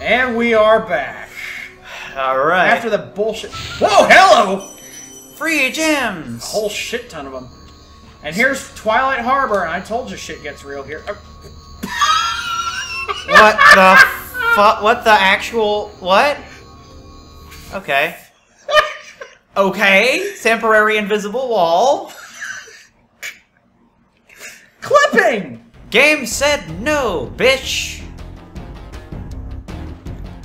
And we are back. Alright. After the bullshit. Whoa, hello! Free gems! A whole shit ton of them. And here's Twilight Harbor, and I told you shit gets real here. What the fuck? What the actual. What? Okay. Okay. Temporary invisible wall. Clipping! Game said no, bitch!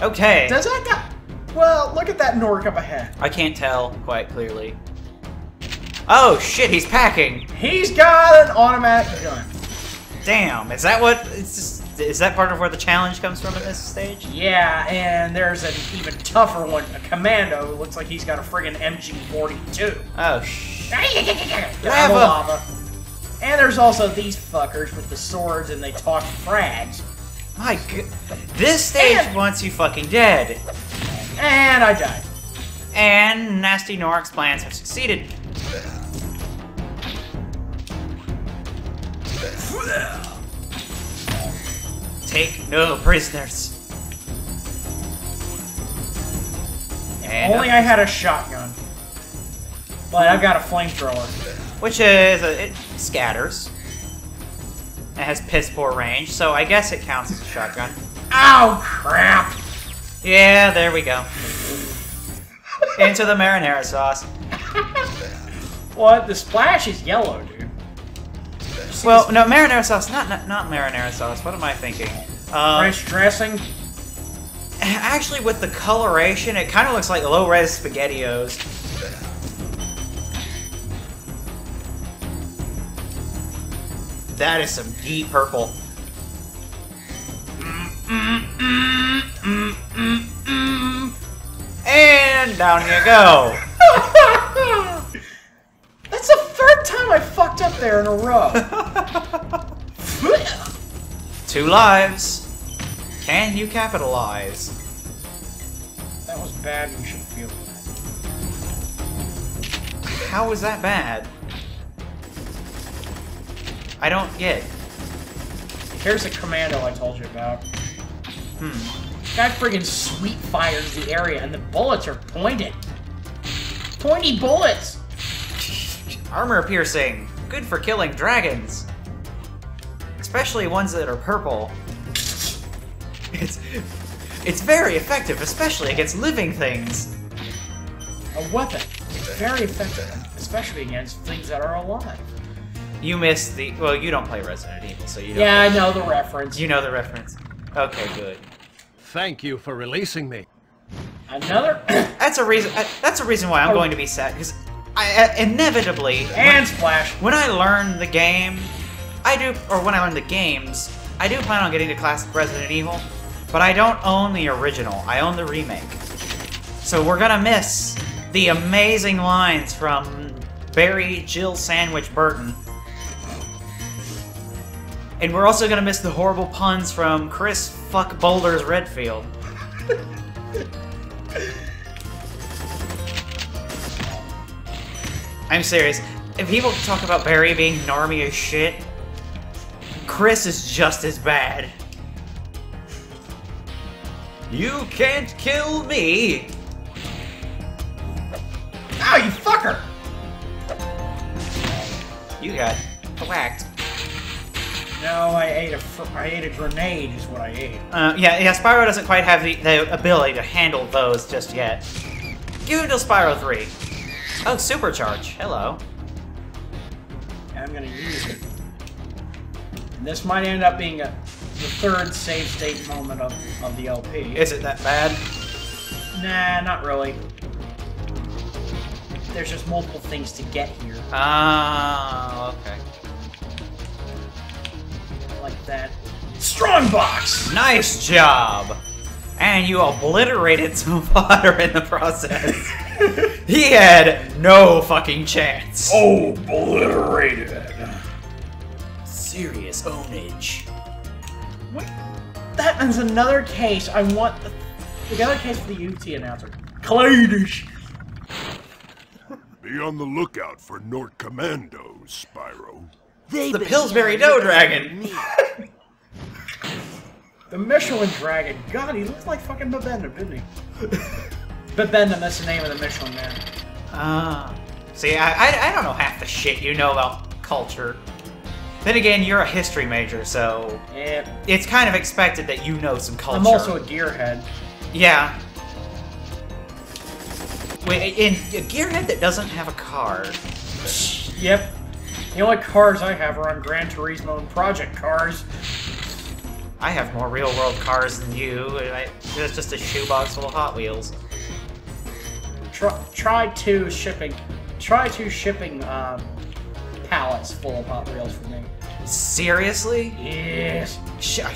Okay. Does that got... Well, look at that Gnorc up ahead. I can't tell quite clearly. Oh shit, he's packing! He's got an automatic gun. Damn, is that what... It's just, is that part of where the challenge comes from at this stage? Yeah, and there's an even tougher one, a commando who looks like he's got a friggin' MG42. Oh shit. Lava! Lava. And there's also these fuckers with the swords and they talk frags. My god. This stage wants you fucking dead. And I died. And Gnasty Gnorc's plans have succeeded. Take no prisoners. And only I had a shotgun. But I've got a flamethrower. Which is... it scatters. It has piss poor range, so I guess it counts as a shotgun. Ow, crap! Yeah, there we go. Into the marinara sauce. What? The splash is yellow, dude. Well, no, marinara sauce. Not marinara sauce. What am I thinking? French dressing? Actually, with the coloration, it kind of looks like low-res SpaghettiOs. That is some deep purple. And down you go. That's the third time I fucked up there in a row. 2 lives. Can you capitalize? That was bad. You should feel bad. How was that bad? I don't get. Here's the commando I told you about. That friggin' sweet fires the area, and the bullets are pointed. Pointy bullets! Armor piercing. Good for killing dragons. Especially ones that are purple. It's very effective, especially against living things. A weapon. It's very effective, especially against things that are alive. You missed the... Well, you don't play Resident Evil, so you don't... Yeah, I know the reference. You know the reference. Okay, good. Thank you for releasing me. Another... That's a reason why I'm going to be sad, because I inevitably... And splash. When I learn the game, I do... Or when I learn the games, I do plan on getting to classic Resident Evil, but I don't own the original. I own the remake. So we're gonna miss the amazing lines from Barry Jill Sandwich Burton. And we're also gonna miss the horrible puns from Chris Fuck Boulders Redfield. I'm serious. If people talk about Barry being normie as shit, Chris is just as bad. You can't kill me! Ow, you fucker! You got whacked. No, I ate a grenade is what I ate. Yeah, Spyro doesn't quite have the ability to handle those just yet. Give it until Spyro 3. Oh, supercharge. Hello. And I'm gonna use it. And this might end up being the third save state moment of the LP. Is it that bad? Nah, not really. There's just multiple things to get here. Ah, okay. Like that. Strong box! Nice job! And you obliterated some fodder in the process. He had no fucking chance. Obliterated. Serious ownage. What? That is another case. I want the other case for the UT announcer. Claydish! Be on the lookout for Gnorc Commandos, Spyro. The Pillsbury Dough Dragon! The Michelin Dragon. God, he looked like fucking Bibendum, didn't he? Bibendum, that's the name of the Michelin Man. Ah. See, I don't know half the shit you know about culture. Then again, you're a history major, so... Yeah. It's kind of expected that you know some culture. I'm also a gearhead. Yeah. Wait, and a gearhead that doesn't have a car. Yep. The only cars I have are on Gran Turismo and Project Cars. I have more real-world cars than you. It's just a shoebox full of Hot Wheels. Try two shipping pallets full of Hot Wheels for me. Seriously? Yes. Hit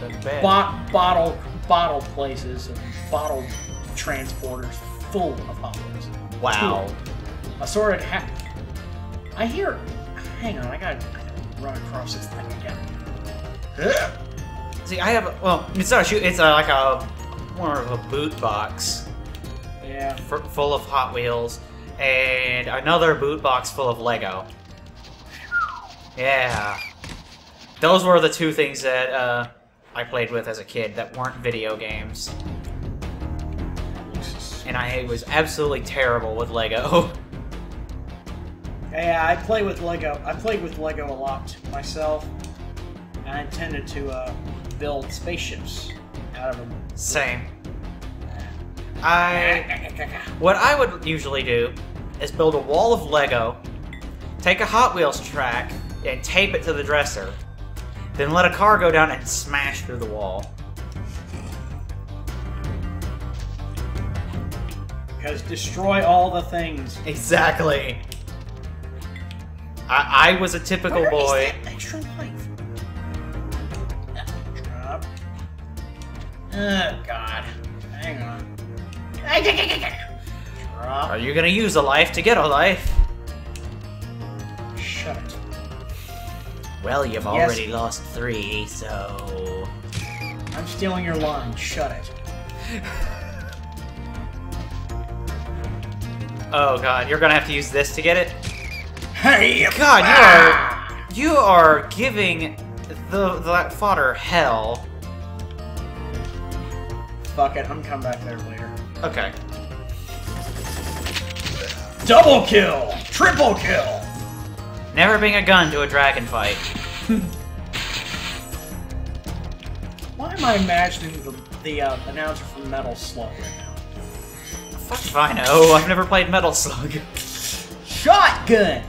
the bed. Bottle places and bottle transporters full of Hot Wheels. Wow. I hear. Hang on, I gotta run across this thing again. See, I have. Well, it's not a shoe. It's like a more of a boot box. Yeah. Full of Hot Wheels, and another boot box full of Lego. Yeah. Those were the two things that I played with as a kid that weren't video games. And I was absolutely terrible with Lego. Yeah, I play with Lego. I played with Lego a lot myself. I intended to build spaceships out of them. Same. What I would usually do is build a wall of Lego, take a Hot Wheels track, and tape it to the dresser. Then let a car go down and smash through the wall. Because destroy all the things. Exactly. I was a typical boy. Where is that extra life? Oh, God. Hang on. Drop. Are you gonna use a life to get a life? Shut it. Well, you've already lost 3, so... I'm stealing your line. Shut it. Oh, God. You're gonna have to use this to get it? Hey! God, you are giving that fodder hell. Fuck it, I'm coming back there later. Okay. Double kill! Triple kill! Never bring a gun to a dragon fight. Why am I imagining the announcer from Metal Slug right now? Fuck if I know, I've never played Metal Slug. Shotgun!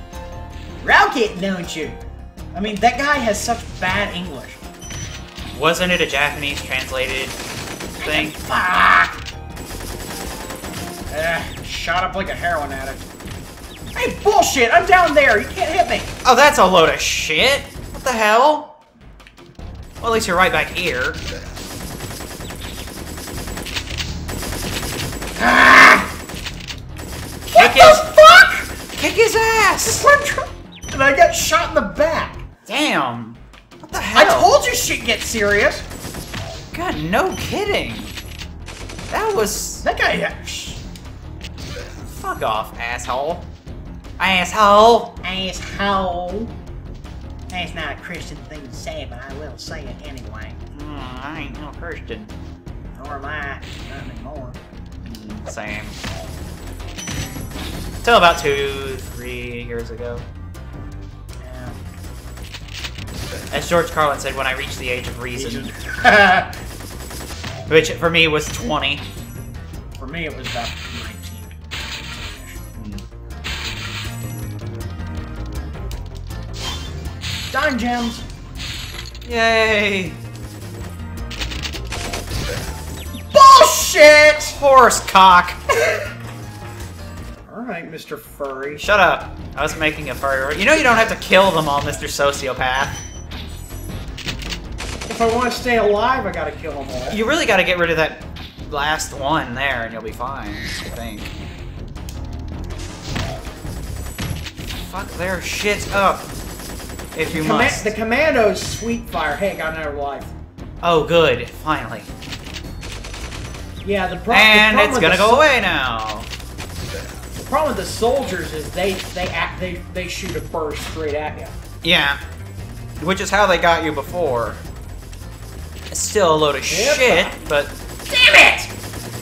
Rocket launcher! I mean, that guy has such bad English. Wasn't it a Japanese translated thing? Fuck! Shot up like a heroin addict. Hey, bullshit! I'm down there! You can't hit me! Oh, that's a load of shit! What the hell? Well, at least you're right back here. Kick the fuck?! Kick his ass! And I got shot in the back! Damn! What the hell? I told you shit gets serious! God, no kidding! That guy... Fuck off, asshole. Asshole! Asshole! That's not a Christian thing to say, but I will say it anyway. I ain't no Christian. Nor am I. Not anymore. Same. Till about 2-3 years ago. Yeah. As George Carlin said, when I reached the age of reason. Which, for me, was 20. For me, it was about 19. Dime gems! Yay! Bullshit! Horse cock! Alright, Mr. Furry. Shut up. I was making a furry. You know you don't have to kill them all, Mr. Sociopath. If I want to stay alive, I gotta kill them all. You really gotta get rid of that last one there, and you'll be fine, I think. Fuck their shit up, if you must. The commando's sweet fire. Hey, got another life. Oh, good. Finally. Yeah, and it's gonna go away now. The problem with the soldiers is they shoot a burst straight at you. Yeah. Which is how they got you before. It's still a load of shit, but... Damn it!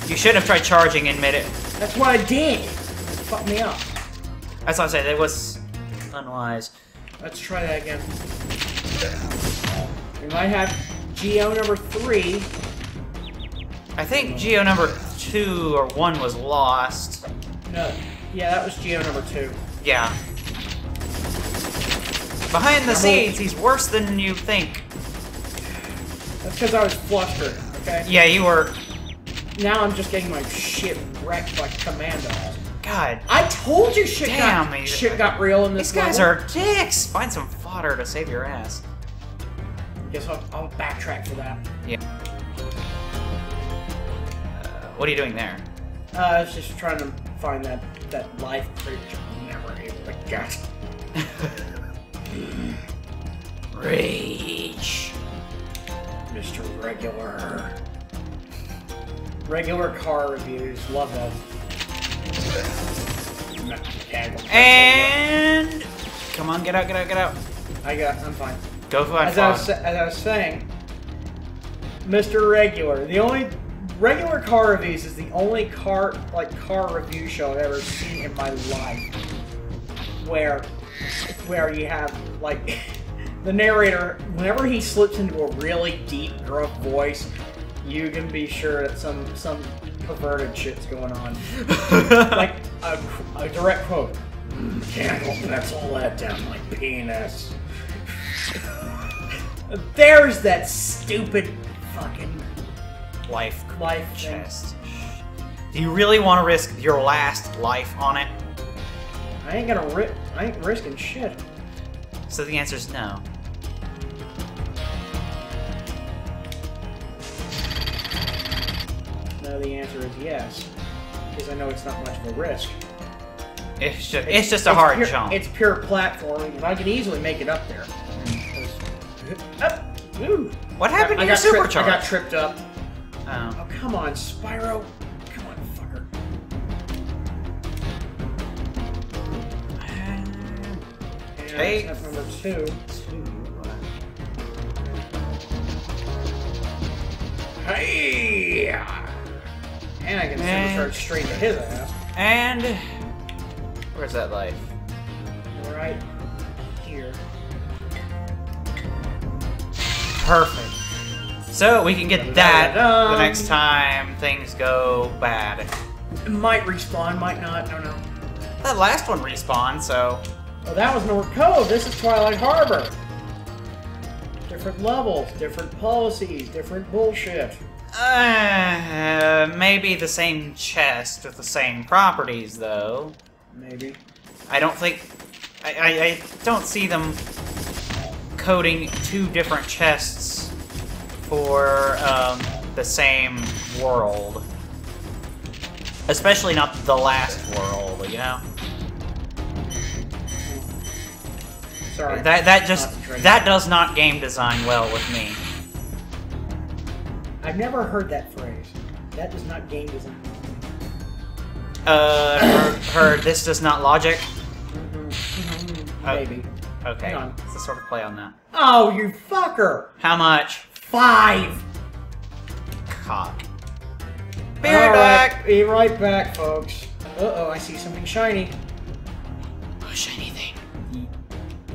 You should have tried charging in mid-air. That's what I did! It fucked me up. That's what I'm saying, that was unwise. Let's try that again. We might have Geo number 3. I think Geo number 2 or 1 was lost. No. Yeah, that was Geo number 2. Yeah. Behind the scenes, he's worse than you think. That's because I was flustered, okay? Yeah, you were. Now I'm just getting my shit wrecked by Commando. God. I told you shit got real in this level. These guys are dicks! Find some fodder to save your ass. Guess I'll backtrack for that. Yeah. What are you doing there? I was just trying to find that life creature. Never able to get. Rage. Mr. Regular. Regular car reviews. Love them. And... Come on, get out, get out, get out. I'm fine. Go for it. As I was saying, Mr. Regular. The only... Regular car reviews is the only car review show I've ever seen in my life where you have like the narrator, whenever he slips into a really deep, gruff voice, you can be sure that some perverted shit's going on. Like a direct quote. Can't that's all that down my penis. There's that stupid fucking life chest. Do you really want to risk your last life on it? I ain't risking shit. So the answer is no. No, the answer is yes, because I know it's not much of a risk. It's just a hard jump. It's pure platforming, and I can easily make it up there. What happened to your supercharge? I got tripped up. Oh, come on, Spyro. Come on, fucker. Hey. That's number 2. Hey! And I can supercharge straight to his ass. And... Where's that life? Right here. Perfect. So we can get that the next time things go bad. It might respawn, might not, I don't know. That last one respawned, so... Oh, that was Gnorc Cove, this is Twilight Harbor. Different levels, different policies, different bullshit. Maybe the same chest with the same properties, though. Maybe. I don't think... I don't see them coding 2 different chests for the same world. Especially not the last world, you know? Sorry. That does not game design well with me. I've never heard that phrase. That does not game design well with me. Heard this does not logic? Maybe. Okay, it's a sort of play on that. Oh, you fucker! How much? 5! Cock. Be right back, folks. Uh-oh, I see something shiny. A shiny thing.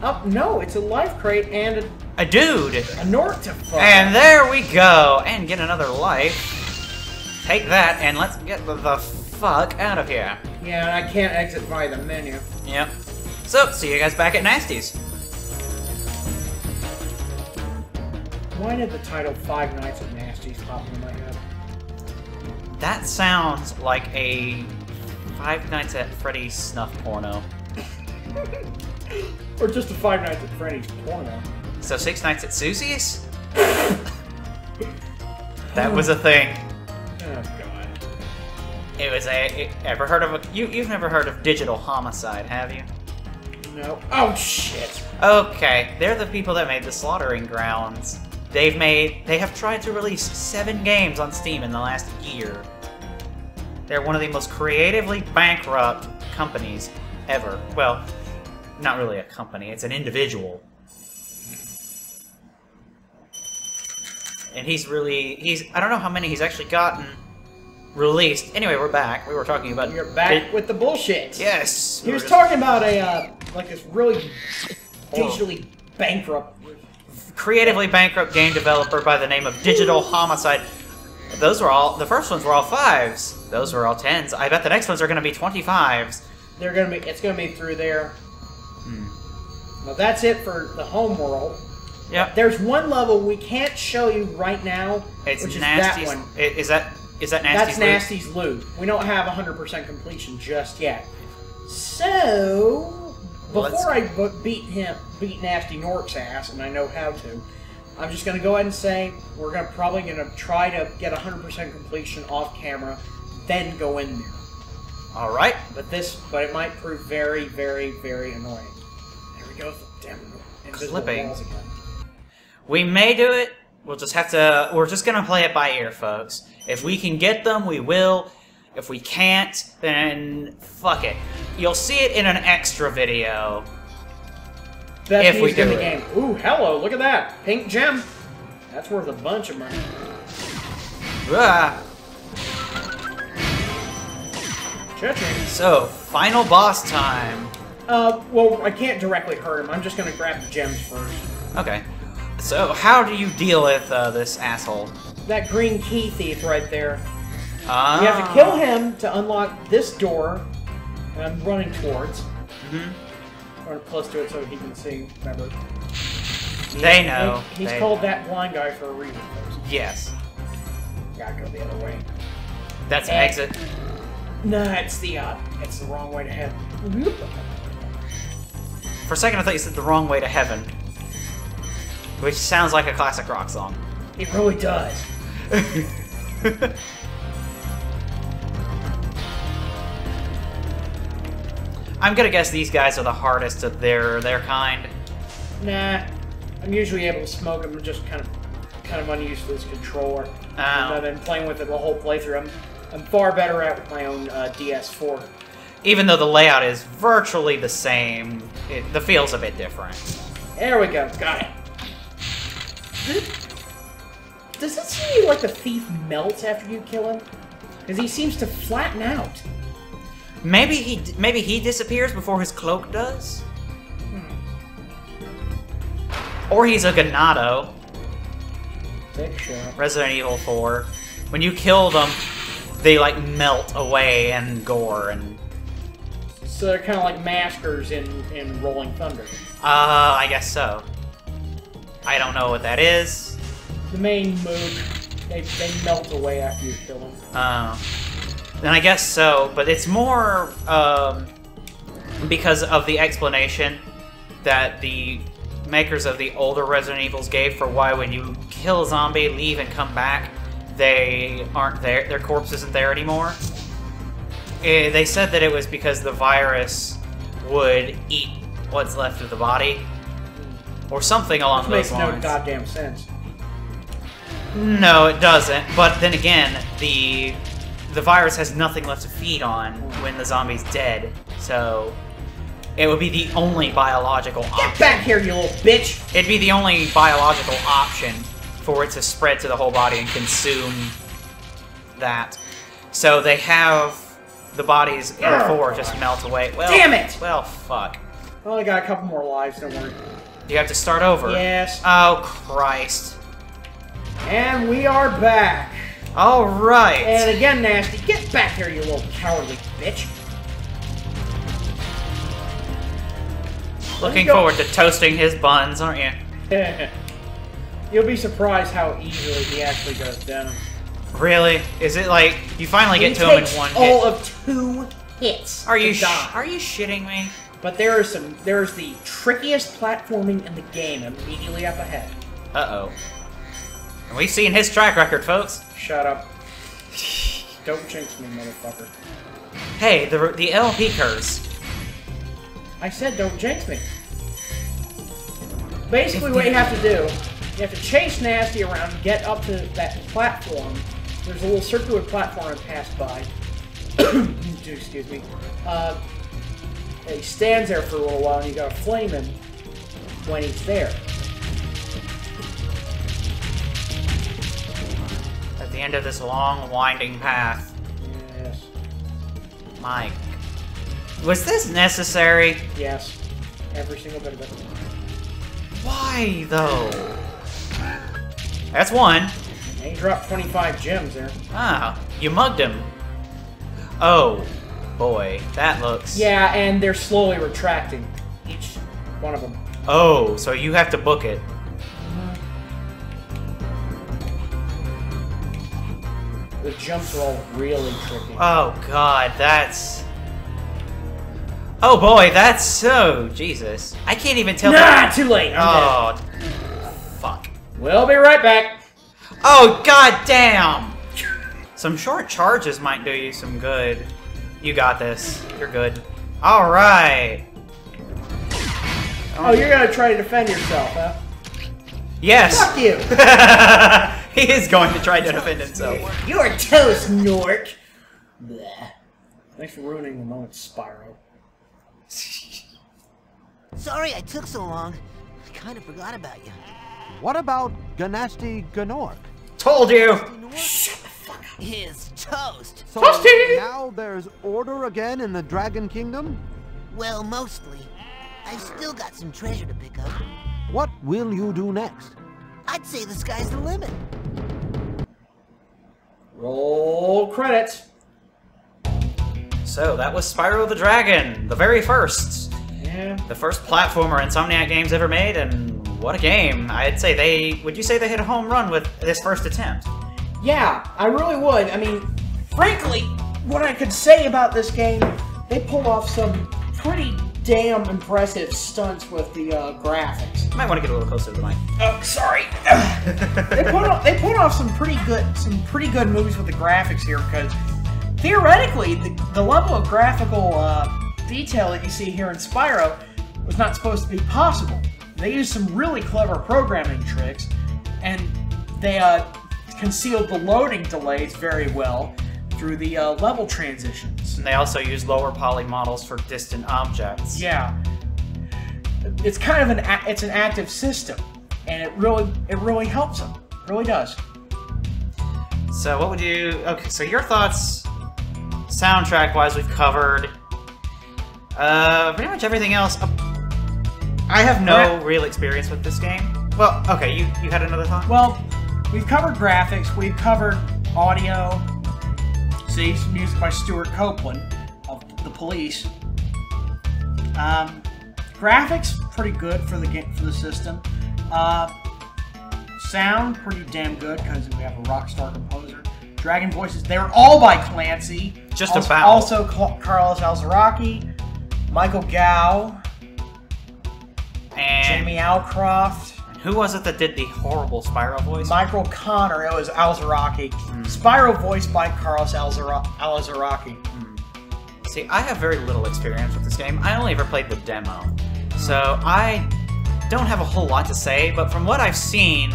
Oh, no, it's a life crate and a dude! A Gnorc to fuck. And there we go! And get another life. Take that, and let's get the fuck out of here. Yeah, I can't exit by the menu. Yep. So, see you guys back at Gnasty's. Why did the title Five Nights at Gnasty's pop in my head? That sounds like a Five Nights at Freddy's snuff porno. Or just a Five Nights at Freddy's porno. So 6 Nights at Susie's? That was a thing. Oh god. It was a... Ever heard of a... You've never heard of Digital Homicide, have you? No. Oh shit! Okay, they're the people that made the Slaughtering Grounds. They have tried to release 7 games on Steam in the last year. They're one of the most creatively bankrupt companies ever. Well, not really a company, it's an individual. and he's really, I don't know how many he's actually gotten released. Anyway, we're back. We were talking about... You're back with the bullshit. Yes. He was talking about a, like this really digitally bankrupt... creatively bankrupt game developer by the name of Digital Homicide. Those were all... The first ones were all 5s. Those were all 10s. I bet the next ones are going to be 25s. They're going to be... It's going to be through there. Hmm. Well, that's it for the home world. Yep. There's one level we can't show you right now, it's which is Gnasty's, that one. Is that Gnasty's loot? That's Gnasty's loot. We don't have 100% completion just yet. So... Before I beat Gnasty Gnorc's ass, and I know how to, I'm just going to go ahead and say we're probably going to try to get 100% completion off camera, then go in there. All right. But it might prove very, very, very annoying. There we go. Damn clipping. Walls again. We may do it. We'll just have to. We're just going to play it by ear, folks. If we can get them, we will. If we can't, then fuck it. You'll see it in an extra video. That's if we do the game. Ooh, hello, look at that. Pink gem. That's worth a bunch of money. Ah. So, final boss time. Well, I can't directly hurt him. I'm just gonna grab the gems first. Okay. So, how do you deal with this asshole? That green key thief right there. Ah. You have to kill him to unlock this door. And I'm running towards. Mm-hmm. Or close to it so he can see. Remember? They know. He's called that blind guy for a reason. Yes. Gotta go the other way. That's an exit. No, it's the wrong way to heaven. For a second, I thought you said the wrong way to heaven, which sounds like a classic rock song. It really does. I'm gonna guess these guys are the hardest of their kind. Nah, I'm usually able to smoke them. I'm just kind of unused to this controller. Oh. I've been playing with it the whole playthrough. I'm far better at with my own DS4. Even though the layout is virtually the same, the feel's a bit different. There we go. Got it. Does it seem like the thief melts after you kill him? Because he seems to flatten out. Maybe he disappears before his cloak does? Hmm. Or he's a Ganado. Resident Evil 4. When you kill them, they like melt away and gore and... So they're kind of like maskers in Rolling Thunder. I guess so. I don't know what that is. The main move, they melt away after you kill them. Oh. Then I guess so, but it's more because of the explanation that the makers of the older Resident Evils gave for why when you kill a zombie, leave and come back, they aren't there, their corpse isn't there anymore. They said that it was because the virus would eat what's left of the body, or something along those lines. Which makes no goddamn sense. No, it doesn't, but then again, the virus has nothing left to feed on when the zombie's dead, so it would be the only biological option. Get back here, you little bitch! It'd be the only biological option for it to spread to the whole body and consume that. So they have the bodies in four just melt away. Well, damn it! Well, fuck. I only got a couple more lives, don't worry. You have to start over? Yes. Oh, Christ. And we are back. All right. And again, Nasty, get back here, you little cowardly bitch. Looking forward to toasting his buns, aren't you? You'll be surprised how easily he actually goes down. Really? Is it like you finally get to him in one hit? All of 2 hits. Are you shitting me? But there is the trickiest platforming in the game immediately up ahead. Uh oh. And we've seen his track record, folks. Shut up. Don't jinx me, motherfucker. Hey, the LP curse. I said don't jinx me. Basically what you have to do, you have to chase Nasty around, get up to that platform. There's a little circular platform I passed by. Excuse me. He stands there for a little while and you gotta flame him when he's there. the end of this long, winding path. Yes. Mike. Was this necessary? Yes. Every single bit of it. Why, though? That's one. He dropped 25 gems there. Ah, you mugged him. Oh, boy. That looks... Yeah, and they're slowly retracting each one of them. Oh, so you have to book it. The jumps are all really tricky. Oh, God, that's... Oh, boy, that's so... Jesus. I can't even tell... Nah, too late! Oh, fuck. We'll be right back. Oh, God damn! Some short charges might do you some good. You got this. You're good. All right. Oh, you're going to try to defend yourself, huh? Yes. Fuck you. He is going to try to defend himself. You're a toast, Gnorc. Blech. Thanks for ruining the moment, Spyro. Sorry I took so long. I kind of forgot about you. What about Gnasty Gnorc? Told you! Shut the fuck up. His toast. So Toasty! Now there's order again in the Dragon Kingdom? Well, mostly. I've still got some treasure to pick up. What will you do next? I'd say the sky's the limit. Roll credits. So that was Spyro the Dragon, the very first. Yeah. The first platformer Insomniac Games ever made, and what a game. I'd say they... Would you say they hit a home run with this first attempt? Yeah, I really would. I mean, frankly, what I could say about this game, they pulled off some pretty damn impressive stunts with the graphics. Might want to get a little closer to the mic. Oh, sorry. they put off some pretty good movies with the graphics here, because theoretically the level of graphical detail that you see here in Spyro was not supposed to be possible. They used some really clever programming tricks, and they concealed the loading delays very well through the level transitions. And they also use lower poly models for distant objects. Yeah. It's kind of an active system, and it really helps them. It really does. So what would you... Okay, so your thoughts soundtrack-wise we've covered. Pretty much everything else. I have no real experience with this game. Well, okay, you had another thought? Well, we've covered graphics, we've covered audio... music by Stuart Copeland of The Police. Graphics pretty good for the game, for the system. Sound pretty damn good because we have a rock star composer. Dragon voices, they were all by Clancy. Just about. Also Carlos Alazraqui, Michael Gao, and Jamie Alcroft. Who was it that did the horrible Spyro voice? Michael Connor. It was Alazraqui. Mm. Spyro voiced by Carlos Alazraqui. Mm. See, I have very little experience with this game. I only ever played the demo. So I don't have a whole lot to say, but from what I've seen,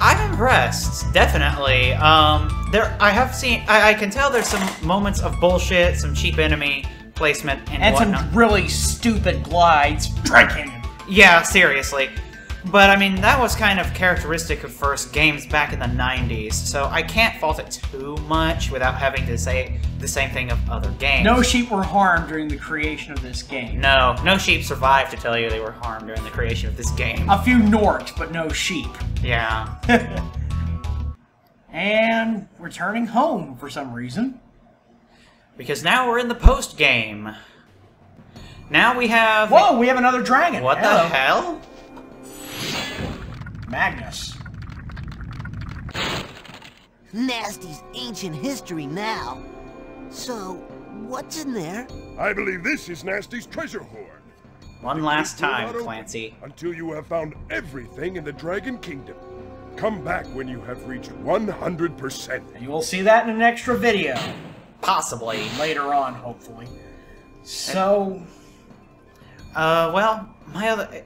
I'm impressed, definitely. I can tell there's some moments of bullshit, some cheap enemy placement, and whatnot. Some really stupid glides. Yeah, seriously. But, I mean, that was kind of characteristic of first games back in the 90s, so I can't fault it too much without having to say the same thing of other games. No sheep were harmed during the creation of this game. No sheep survived to tell you they were harmed during the creation of this game. A few Gnorcs, but no sheep. Yeah. And returning home for some reason. Because now we're in the post-game. Now we have... Whoa, we have another dragon! What the hell? Magnus. Gnasty's ancient history now. So, what's in there? I believe this is Gnasty's treasure hoard. One last time, Clancy. Until you have found everything in the Dragon Kingdom. Come back when you have reached 100%. And you will see that in an extra video. Possibly. Later on, hopefully. So... well,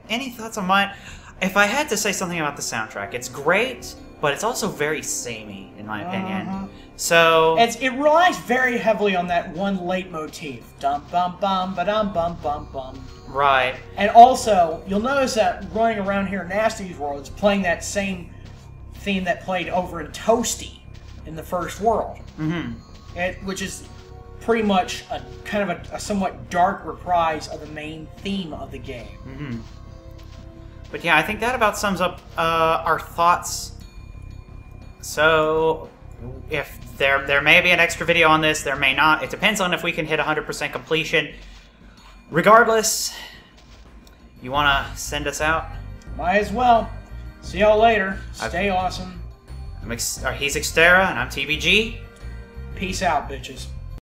any thoughts on mine? If I had to say something about the soundtrack, it's great, but it's also very samey, in my opinion. So... It relies very heavily on that one leitmotif. Dum-bum-bum-ba-dum-bum-bum-bum. Right. And also, you'll notice that running around here in Gnasty's World, it's playing that same theme that played over in Toasty. in the first world, which is pretty much a kind of a somewhat dark reprise of the main theme of the game. But yeah, I think that about sums up our thoughts. So if there may be an extra video on this, there may not. It depends on if we can hit 100% completion. Regardless, you want to send us out? Might as well. See y'all later. Stay awesome. He's Xtera, and I'm TBG. Peace out, bitches.